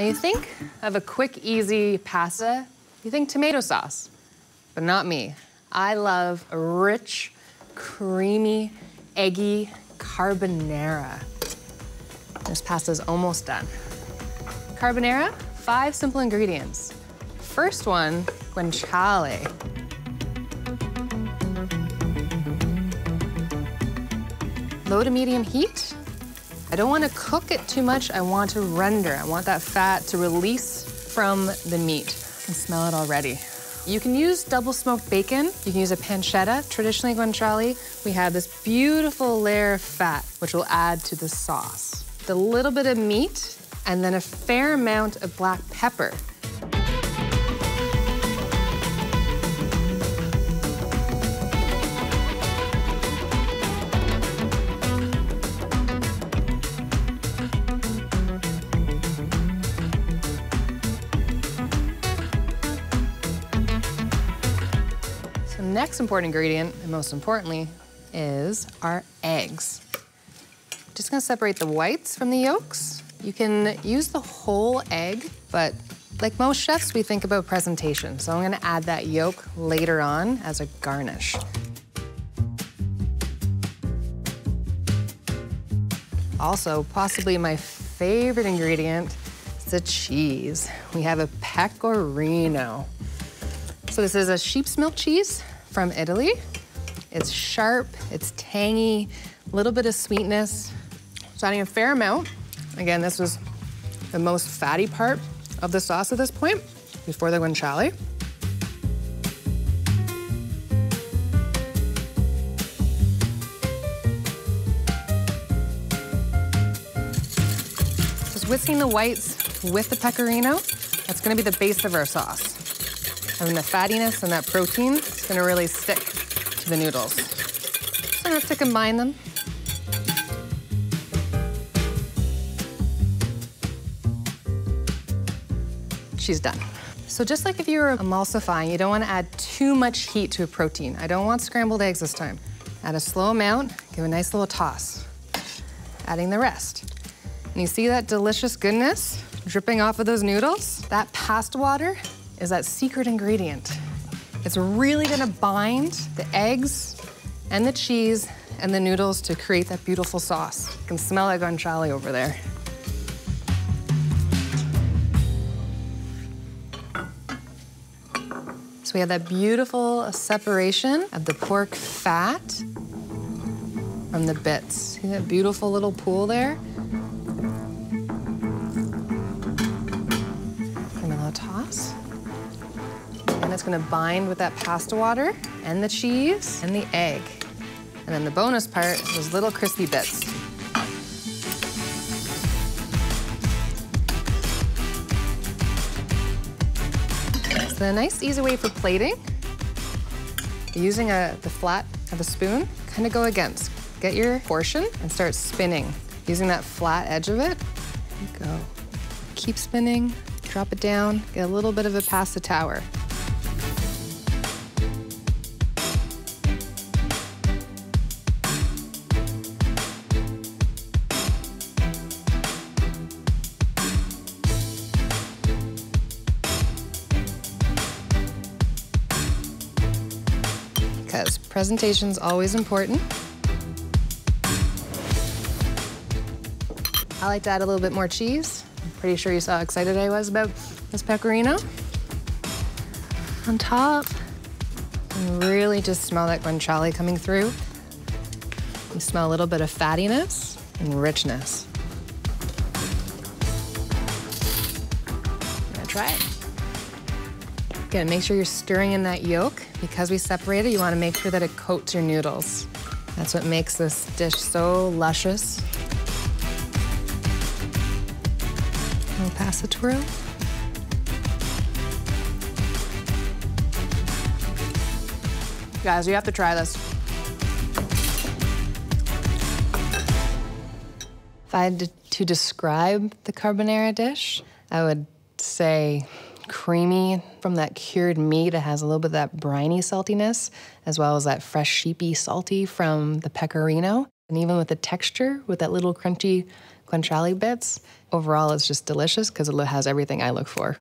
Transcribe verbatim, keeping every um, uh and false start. Now you think of a quick, easy pasta, you think tomato sauce, but not me. I love a rich, creamy, eggy carbonara. This pasta's almost done. Carbonara, five simple ingredients. First one, guanciale. Low to medium heat. I don't want to cook it too much. I want to render. I want that fat to release from the meat. I can smell it already. You can use double smoked bacon. You can use a pancetta. Traditionally, guanciale, we have this beautiful layer of fat, which will add to the sauce. With a little bit of meat, and then a fair amount of black pepper. Next important ingredient, and most importantly, is our eggs. I'm just gonna separate the whites from the yolks. You can use the whole egg, but like most chefs, we think about presentation, so I'm gonna add that yolk later on as a garnish. Also, possibly my favorite ingredient is the cheese. We have a pecorino. So this is a sheep's milk cheese from Italy. It's sharp, it's tangy, a little bit of sweetness. It's adding a fair amount. Again, this was the most fatty part of the sauce at this point, before the guanciale. Just whisking the whites with the pecorino, that's gonna be the base of our sauce. And the fattiness and that protein is gonna really stick to the noodles. So I have to combine them. She's done. So just like if you were emulsifying, you don't wanna add too much heat to a protein. I don't want scrambled eggs this time. Add a slow amount, give a nice little toss. Adding the rest. And you see that delicious goodness dripping off of those noodles? That pasta water is that secret ingredient. It's really gonna bind the eggs and the cheese and the noodles to create that beautiful sauce. You can smell that guanciale over there. So we have that beautiful separation of the pork fat from the bits. See that beautiful little pool there? Give it a little toss. And it's gonna bind with that pasta water and the cheese and the egg. And then the bonus part is those little crispy bits. It's a nice, easy way for plating. Using a, the flat of a spoon, kind of go against. Get your portion and start spinning. Using that flat edge of it, there you go. Keep spinning, drop it down, get a little bit of a pasta tower. Because presentation's always important. I like to add a little bit more cheese. I'm pretty sure you saw how excited I was about this pecorino. On top, you can really just smell that guanciale coming through. You smell a little bit of fattiness and richness. I'm gonna try it. Again, make sure you're stirring in that yolk. Because we separate it, you want to make sure that it coats your noodles. That's what makes this dish so luscious. We'll pass the twirl. Guys, you have to try this. If I had to describe the carbonara dish, I would say creamy from that cured meat. It has a little bit of that briny saltiness, as well as that fresh sheepy salty from the pecorino. And even with the texture, with that little crunchy guanciale bits. Overall, it's just delicious because it has everything I look for.